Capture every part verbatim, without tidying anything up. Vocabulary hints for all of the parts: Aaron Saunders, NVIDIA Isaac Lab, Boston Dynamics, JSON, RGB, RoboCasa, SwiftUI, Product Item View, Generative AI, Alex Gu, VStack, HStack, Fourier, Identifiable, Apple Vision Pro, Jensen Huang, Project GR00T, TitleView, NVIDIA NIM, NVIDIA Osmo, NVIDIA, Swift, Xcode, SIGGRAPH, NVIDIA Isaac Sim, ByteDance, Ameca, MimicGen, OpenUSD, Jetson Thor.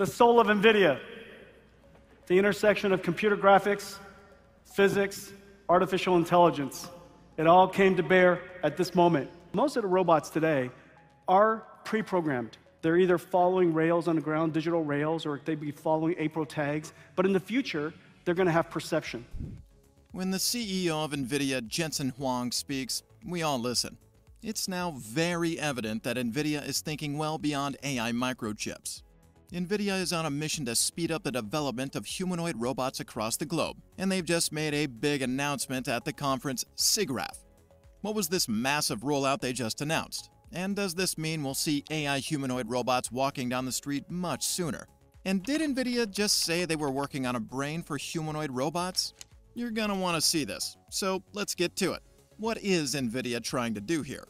the soul of NVIDIA, the intersection of computer graphics, physics, artificial intelligence. It all came to bear at this moment. Most of the robots today are pre-programmed. They're either following rails on the ground, digital rails, or they'd be following A P R I L tags. But in the future, they're going to have perception. When the C E O of NVIDIA, Jensen Huang, speaks, we all listen. It's now very evident that NVIDIA is thinking well beyond A I microchips. NVIDIA is on a mission to speed up the development of humanoid robots across the globe, and they've just made a big announcement at the conference SIGGRAPH. What was this massive rollout they just announced? And does this mean we'll see A I humanoid robots walking down the street much sooner? And did NVIDIA just say they were working on a brain for humanoid robots? You're gonna want to see this, so let's get to it. What is NVIDIA trying to do here?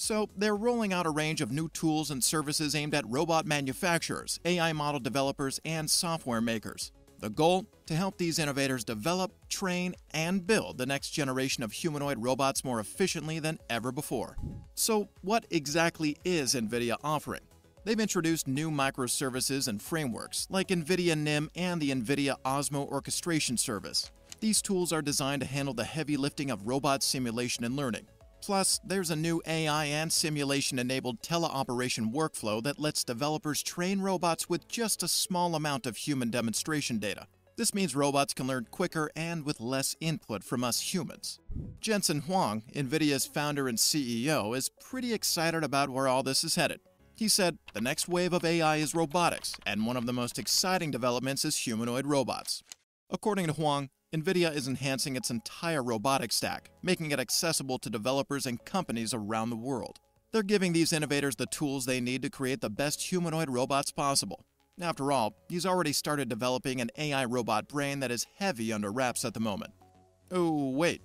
So, they're rolling out a range of new tools and services aimed at robot manufacturers, A I model developers, and software makers. The goal? To help these innovators develop, train, and build the next generation of humanoid robots more efficiently than ever before. So, what exactly is NVIDIA offering? They've introduced new microservices and frameworks, like NVIDIA NIM and the NVIDIA Osmo orchestration service. These tools are designed to handle the heavy lifting of robot simulation and learning. Plus, there's a new A I and simulation-enabled teleoperation workflow that lets developers train robots with just a small amount of human demonstration data. This means robots can learn quicker and with less input from us humans. Jensen Huang, NVIDIA's founder and C E O, is pretty excited about where all this is headed. He said, "The next wave of A I is robotics, and one of the most exciting developments is humanoid robots." According to Huang, NVIDIA is enhancing its entire robotic stack, making it accessible to developers and companies around the world. They're giving these innovators the tools they need to create the best humanoid robots possible. After all, he's already started developing an A I robot brain that is heavy under wraps at the moment. Oh, wait.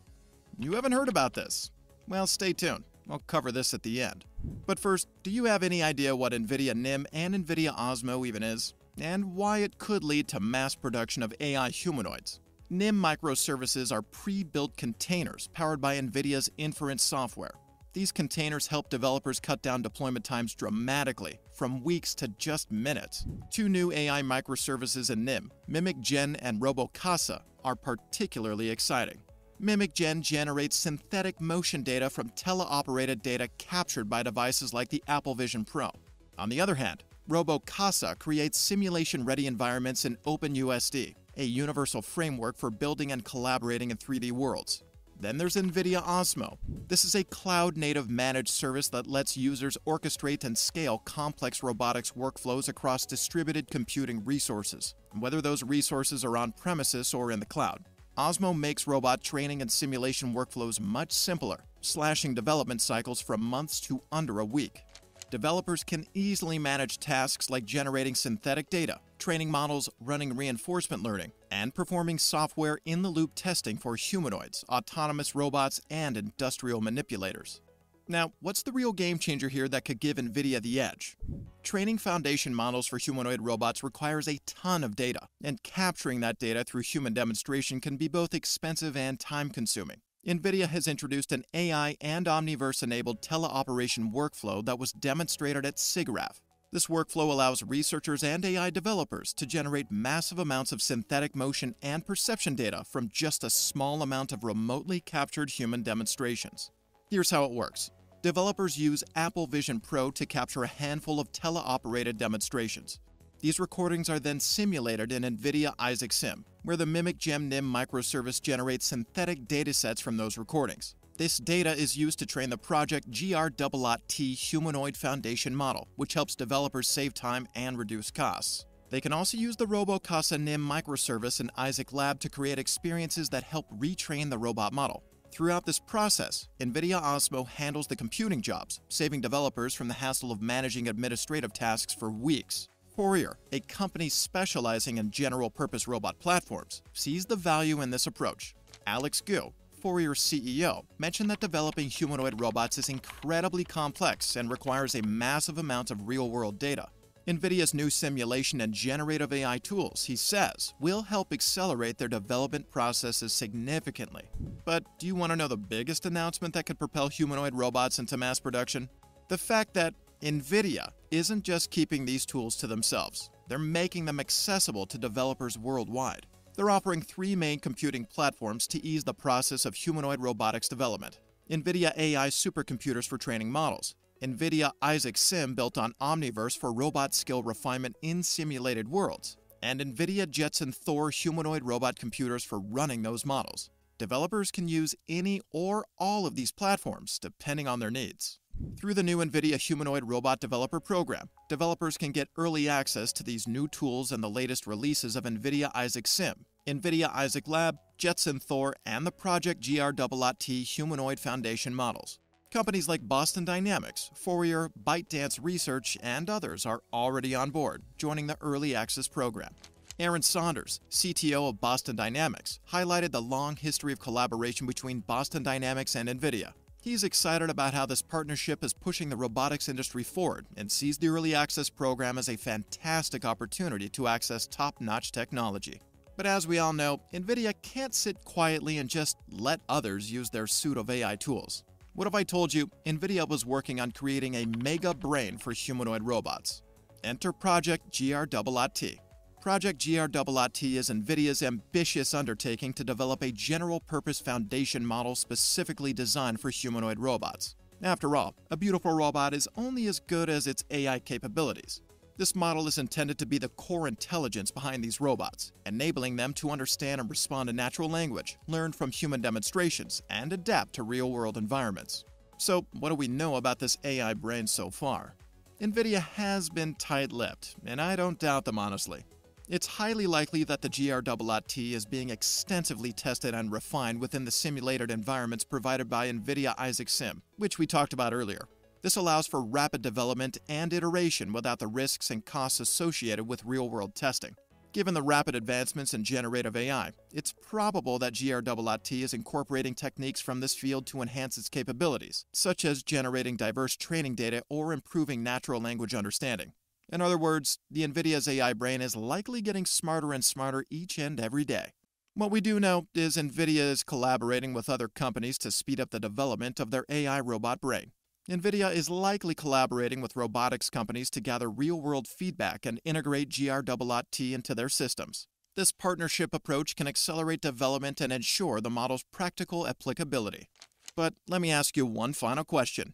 You haven't heard about this? Well, stay tuned. I'll cover this at the end. But first, do you have any idea what NVIDIA NIM and NVIDIA Osmo even is? And why it could lead to mass production of A I humanoids? NIM microservices are pre-built containers powered by NVIDIA's inference software. These containers help developers cut down deployment times dramatically, from weeks to just minutes. Two new A I microservices in NIM, MimicGen and RoboCasa, are particularly exciting. MimicGen generates synthetic motion data from teleoperated data captured by devices like the Apple Vision Pro. On the other hand, RoboCasa creates simulation-ready environments in OpenUSD, a universal framework for building and collaborating in three D worlds. Then there's NVIDIA Osmo. This is a cloud-native managed service that lets users orchestrate and scale complex robotics workflows across distributed computing resources, whether those resources are on-premises or in the cloud. Osmo makes robot training and simulation workflows much simpler, slashing development cycles from months to under a week. Developers can easily manage tasks like generating synthetic data, training models, running reinforcement learning, and performing software in-the-loop testing for humanoids, autonomous robots, and industrial manipulators. Now, what's the real game-changer here that could give NVIDIA the edge? Training foundation models for humanoid robots requires a ton of data, and capturing that data through human demonstration can be both expensive and time-consuming. NVIDIA has introduced an A I and Omniverse-enabled teleoperation workflow that was demonstrated at SIGGRAPH. This workflow allows researchers and A I developers to generate massive amounts of synthetic motion and perception data from just a small amount of remotely captured human demonstrations. Here's how it works. Developers use Apple Vision Pro to capture a handful of teleoperated demonstrations. These recordings are then simulated in NVIDIA Isaac Sim, where the MimicGen NIM microservice generates synthetic datasets from those recordings. This data is used to train the Project G R zero zero T humanoid foundation model, which helps developers save time and reduce costs. They can also use the RoboCasa NIM microservice in Isaac Lab to create experiences that help retrain the robot model. Throughout this process, NVIDIA Osmo handles the computing jobs, saving developers from the hassle of managing administrative tasks for weeks. Fourier, a company specializing in general-purpose robot platforms, sees the value in this approach. Alex Gu, Fourier's C E O, mentioned that developing humanoid robots is incredibly complex and requires a massive amount of real-world data. NVIDIA's new simulation and generative A I tools, he says, will help accelerate their development processes significantly. But do you want to know the biggest announcement that could propel humanoid robots into mass production? The fact that NVIDIA isn't just keeping these tools to themselves. They're making them accessible to developers worldwide. They're offering three main computing platforms to ease the process of humanoid robotics development: NVIDIA A I supercomputers for training models, NVIDIA Isaac Sim built on Omniverse for robot skill refinement in simulated worlds, and NVIDIA Jetson Thor humanoid robot computers for running those models. Developers can use any or all of these platforms, depending on their needs. Through the new NVIDIA Humanoid Robot Developer Program, developers can get early access to these new tools and the latest releases of NVIDIA Isaac Sim, NVIDIA Isaac Lab, Jetson Thor, and the Project G R zero zero T humanoid foundation models. Companies like Boston Dynamics, Fourier, ByteDance Research, and others are already on board, joining the early access program. Aaron Saunders, C T O of Boston Dynamics, highlighted the long history of collaboration between Boston Dynamics and NVIDIA. He's excited about how this partnership is pushing the robotics industry forward and sees the early access program as a fantastic opportunity to access top-notch technology. But as we all know, NVIDIA can't sit quietly and just let others use their suite of A I tools. What if I told you NVIDIA was working on creating a mega brain for humanoid robots? Enter Project G R zero zero T. Project G R zero zero T is NVIDIA's ambitious undertaking to develop a general-purpose foundation model specifically designed for humanoid robots. After all, a beautiful robot is only as good as its A I capabilities. This model is intended to be the core intelligence behind these robots, enabling them to understand and respond to natural language, learn from human demonstrations, and adapt to real-world environments. So, what do we know about this A I brain so far? NVIDIA has been tight-lipped, and I don't doubt them honestly. It's highly likely that the G R zero zero T is being extensively tested and refined within the simulated environments provided by NVIDIA Isaac Sim, which we talked about earlier. This allows for rapid development and iteration without the risks and costs associated with real-world testing. Given the rapid advancements in generative A I, it's probable that G R zero zero T is incorporating techniques from this field to enhance its capabilities, such as generating diverse training data or improving natural language understanding. In other words, the NVIDIA's A I brain is likely getting smarter and smarter each and every day. What we do know is NVIDIA is collaborating with other companies to speed up the development of their A I robot brain. NVIDIA is likely collaborating with robotics companies to gather real-world feedback and integrate G R zero zero T into their systems. This partnership approach can accelerate development and ensure the model's practical applicability. But let me ask you one final question.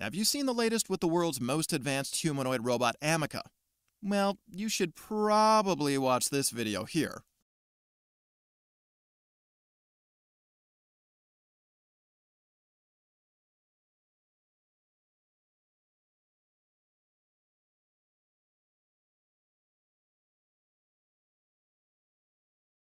Have you seen the latest with the world's most advanced humanoid robot, Ameca? Well, you should probably watch this video here.